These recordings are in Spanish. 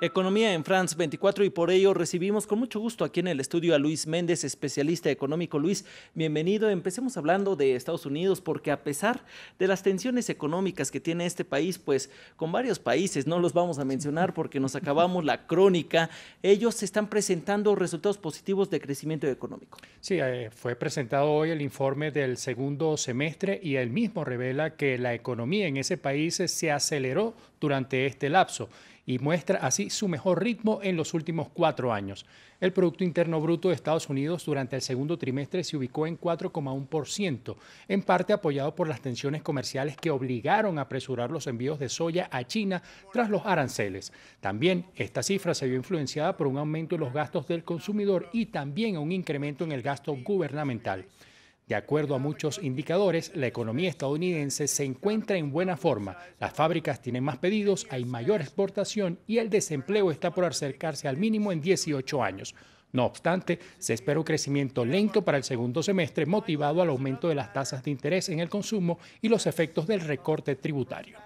Economía en France 24, y por ello recibimos con mucho gusto aquí en el estudio a Luis Méndez, especialista económico. Luis, bienvenido. Empecemos hablando de Estados Unidos, porque a pesar de las tensiones económicas que tiene este país, pues con varios países, no los vamos a mencionar porque nos acabamos la crónica, ellos están presentando resultados positivos de crecimiento económico. Sí, fue presentado hoy el informe del segundo semestre y el mismo revela que la economía en ese país se aceleró durante este lapso y muestra así su mejor ritmo en los últimos 4 años. El Producto Interno Bruto de Estados Unidos durante el segundo trimestre se ubicó en 4,1%, en parte apoyado por las tensiones comerciales que obligaron a apresurar los envíos de soya a China tras los aranceles. También esta cifra se vio influenciada por un aumento en los gastos del consumidor y también un incremento en el gasto gubernamental. De acuerdo a muchos indicadores, la economía estadounidense se encuentra en buena forma. Las fábricas tienen más pedidos, hay mayor exportación y el desempleo está por acercarse al mínimo en 18 años. No obstante, se espera un crecimiento lento para el segundo semestre, motivado al aumento de las tasas de interés en el consumo y los efectos del recorte tributario.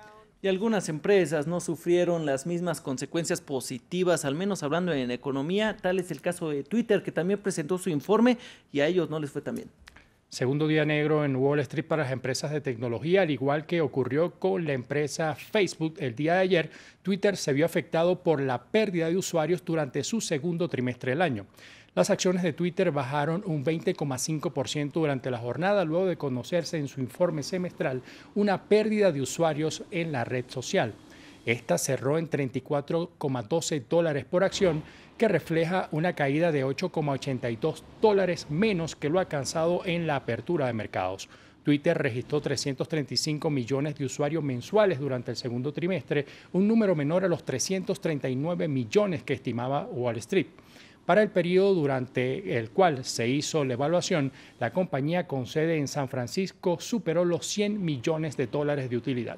Y algunas empresas no sufrieron las mismas consecuencias positivas, al menos hablando en economía. Tal es el caso de Twitter, que también presentó su informe y a ellos no les fue tan bien. Segundo día negro en Wall Street para las empresas de tecnología, al igual que ocurrió con la empresa Facebook el día de ayer. Twitter se vio afectado por la pérdida de usuarios durante su segundo trimestre del año. Las acciones de Twitter bajaron un 20,5% durante la jornada, luego de conocerse en su informe semestral una pérdida de usuarios en la red social. Esta cerró en $34,12 por acción, que refleja una caída de $8,82 menos que lo alcanzado en la apertura de mercados. Twitter registró 335 millones de usuarios mensuales durante el segundo trimestre, un número menor a los 339 millones que estimaba Wall Street. Para el periodo durante el cual se hizo la evaluación, la compañía con sede en San Francisco superó los $100 millones de utilidad.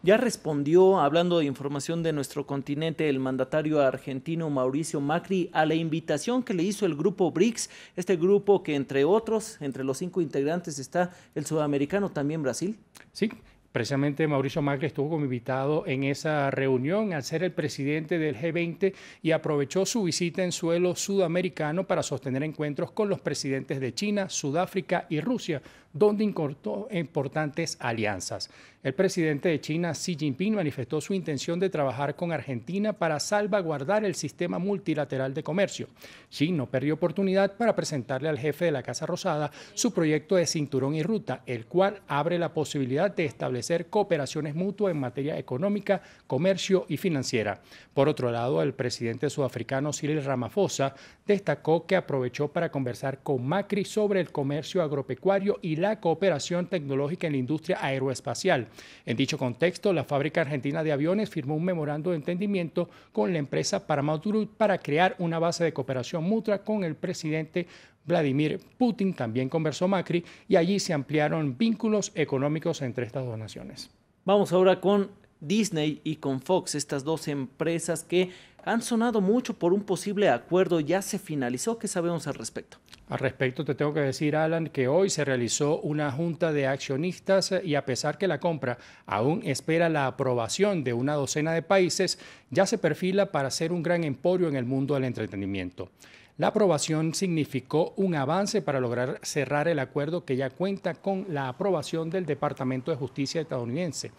Ya respondió, hablando de información de nuestro continente, el mandatario argentino Mauricio Macri a la invitación que le hizo el grupo BRICS, este grupo que entre los 5 integrantes está el sudamericano, también Brasil. Sí. Precisamente Mauricio Macri estuvo como invitado en esa reunión al ser el presidente del G20 y aprovechó su visita en suelo sudamericano para sostener encuentros con los presidentes de China, Sudáfrica y Rusia, donde incorporó importantes alianzas. El presidente de China, Xi Jinping, manifestó su intención de trabajar con Argentina para salvaguardar el sistema multilateral de comercio. Xi no perdió oportunidad para presentarle al jefe de la Casa Rosada su proyecto de cinturón y ruta, el cual abre la posibilidad de establecer cooperaciones mutuas en materia económica, comercio y financiera. Por otro lado, el presidente sudafricano Cyril Ramaphosa destacó que aprovechó para conversar con Macri sobre el comercio agropecuario y la cooperación tecnológica en la industria aeroespacial. En dicho contexto, la fábrica argentina de aviones firmó un memorando de entendimiento con la empresa Paramount para crear una base de cooperación mutua con el presidente Vladimir Putin. También conversó Macri y allí se ampliaron vínculos económicos entre estas dos naciones. Vamos ahora con Disney y con Fox, estas dos empresas que han sonado mucho por un posible acuerdo. ¿Ya se finalizó? ¿Qué sabemos al respecto? Al respecto te tengo que decir, Alan, que hoy se realizó una junta de accionistas y a pesar que la compra aún espera la aprobación de una docena de países, ya se perfila para ser un gran emporio en el mundo del entretenimiento. La aprobación significó un avance para lograr cerrar el acuerdo que ya cuenta con la aprobación del Departamento de Justicia estadounidense.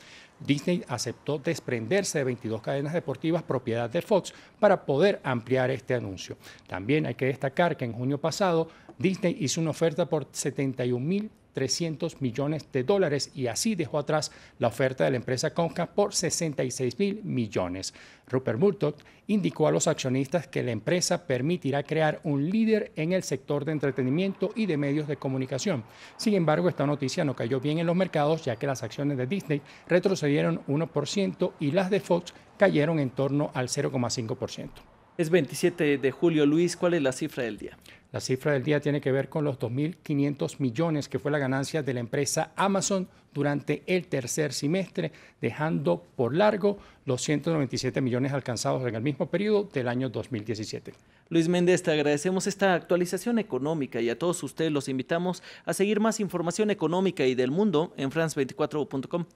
Disney aceptó desprenderse de 22 cadenas deportivas propiedad de Fox para poder ampliar este anuncio. También hay que destacar que en junio pasado Disney hizo una oferta por $71.300 millones y así dejó atrás la oferta de la empresa Comcast por $66.000 millones. Rupert Murdoch indicó a los accionistas que la empresa permitirá crear un líder en el sector de entretenimiento y de medios de comunicación. Sin embargo, esta noticia no cayó bien en los mercados, ya que las acciones de Disney retrocedieron 1% y las de Fox cayeron en torno al 0,5%. Es 27 de julio, Luis. ¿Cuál es la cifra del día? La cifra del día tiene que ver con los 2.500 millones que fue la ganancia de la empresa Amazon durante el tercer semestre, dejando por largo los 197 millones alcanzados en el mismo periodo del año 2017. Luis Méndez, te agradecemos esta actualización económica y a todos ustedes los invitamos a seguir más información económica y del mundo en france24.com.